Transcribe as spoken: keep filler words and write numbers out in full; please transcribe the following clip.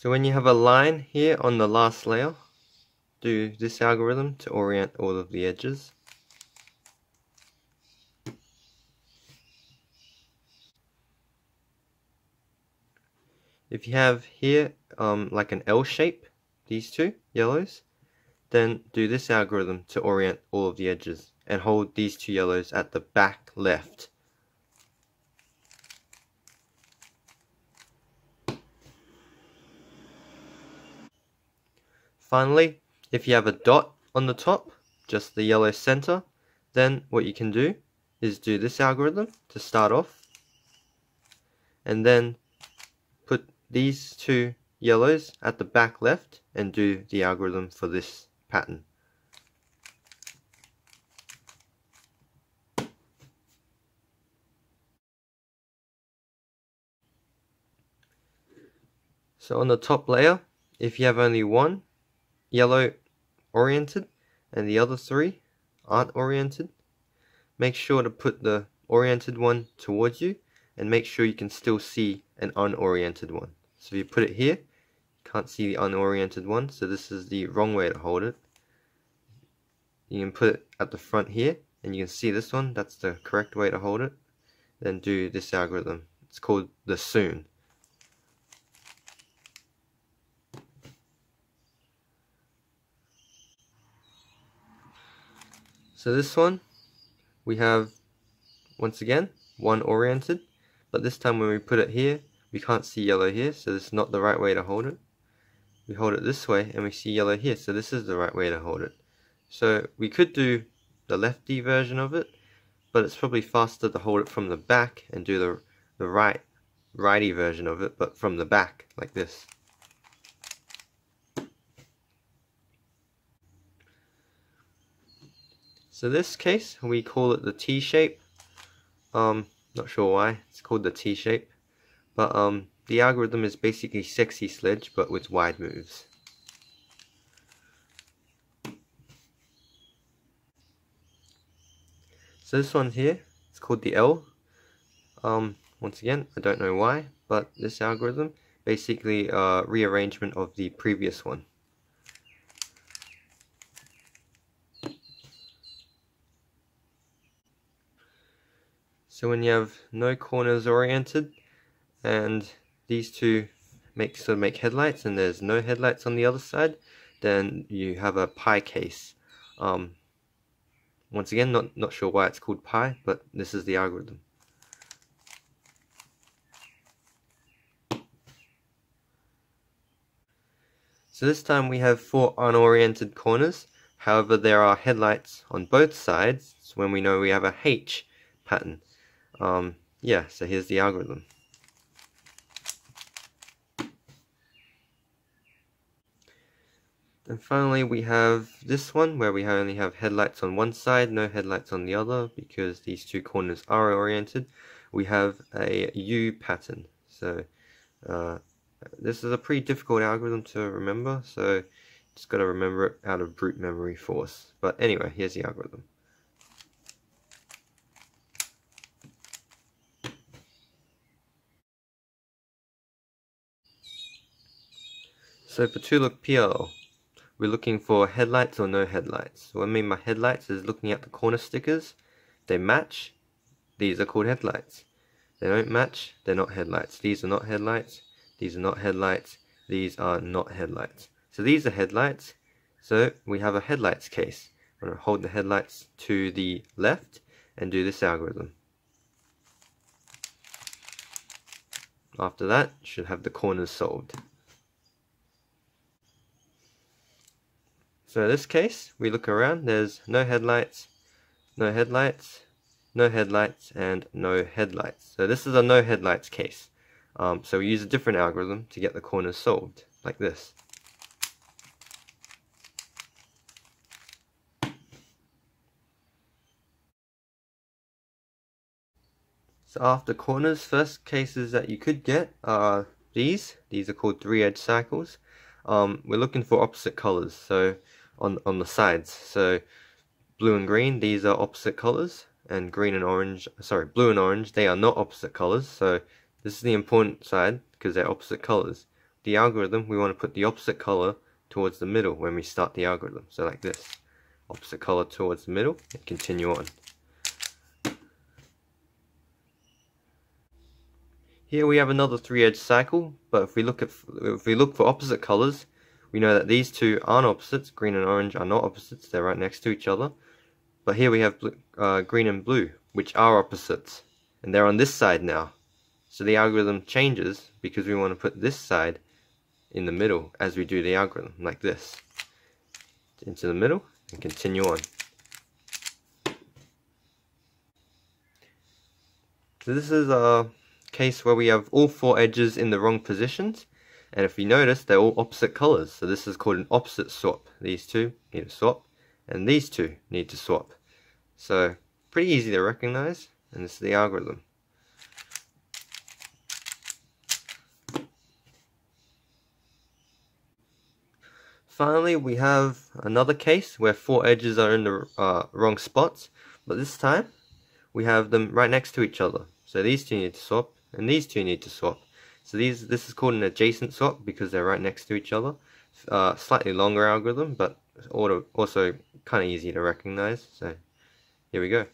So when you have a line here on the last layer, do this algorithm to orient all of the edges. If you have here um, like an L shape, these two yellows, then do this algorithm to orient all of the edges and hold these two yellows at the back left. Finally, if you have a dot on the top, just the yellow center, then what you can do is do this algorithm to start off, and then put these two yellows at the back left and do the algorithm for this pattern. So on the top layer, if you have only one yellow oriented and the other three aren't oriented, make sure to put the oriented one towards you and make sure you can still see an unoriented one. So if you put it here, you can't see the unoriented one, so this is the wrong way to hold it. You can put it at the front here and you can see this one, that's the correct way to hold it. Then do this algorithm, it's called the Sune. So this one, we have, once again, one oriented, but this time when we put it here, we can't see yellow here, so this is not the right way to hold it. We hold it this way, and we see yellow here, so this is the right way to hold it. So we could do the lefty version of it, but it's probably faster to hold it from the back and do the, the right, righty version of it, but from the back, like this. So this case, we call it the T-shape. Um, not sure why it's called the T-shape, but um, the algorithm is basically sexy sledge, but with wide moves. So this one here, it's called the L. Um, once again, I don't know why, but this algorithm basically uh, rearrangement of the previous one. So when you have no corners oriented and these two make sort of make headlights and there's no headlights on the other side, then you have a pie case. Um, once again, not, not sure why it's called pie, but this is the algorithm. So this time we have four unoriented corners, however there are headlights on both sides, so when we know we have a H pattern. Um, yeah, so here's the algorithm. And finally we have this one where we only have headlights on one side, no headlights on the other, because these two corners are oriented. We have a U pattern. So uh, this is a pretty difficult algorithm to remember, so just got to remember it out of brute memory force. But anyway, here's the algorithm. So for two-look P L, we're looking for headlights or no headlights. What I mean by headlights is looking at the corner stickers. If they match, these are called headlights. If they don't match, they're not headlights. These are not headlights, these are not headlights, these are not headlights. So these are headlights, so we have a headlights case. I'm going to hold the headlights to the left and do this algorithm. After that, you should have the corners solved. So in this case, we look around, there's no headlights, no headlights, no headlights, and no headlights. So this is a no headlights case. Um, so we use a different algorithm to get the corners solved, like this. So after corners, first cases that you could get are these. These are called three-edge cycles. Um, we're looking for opposite colors, so on, on the sides. So blue and green, these are opposite colors, and green and orange, sorry, blue and orange, they are not opposite colors. So this is the important side because they're opposite colors. the algorithm, we want to put the opposite color towards the middle when we start the algorithm. So like this, opposite color towards the middle, and continue on. Here we have another three-edge cycle, but if we look at if we look for opposite colors, we know that these two aren't opposites. Green and orange are not opposites; they're right next to each other. But here we have blue, uh, green and blue, which are opposites, and they're on this side now. So the algorithm changes because we want to put this side in the middle as we do the algorithm, like this, into the middle, and continue on. So this is our case where we have all four edges in the wrong positions, and if you notice, they're all opposite colors. So this is called an opposite swap. These two need to swap, and these two need to swap. So pretty easy to recognize, and this is the algorithm. Finally, we have another case where four edges are in the uh, wrong spots, but this time we have them right next to each other. So these two need to swap, and these two need to swap. So these this is called an adjacent swap because they're right next to each other. Uh, slightly longer algorithm, but also kind of easy to recognize. So here we go.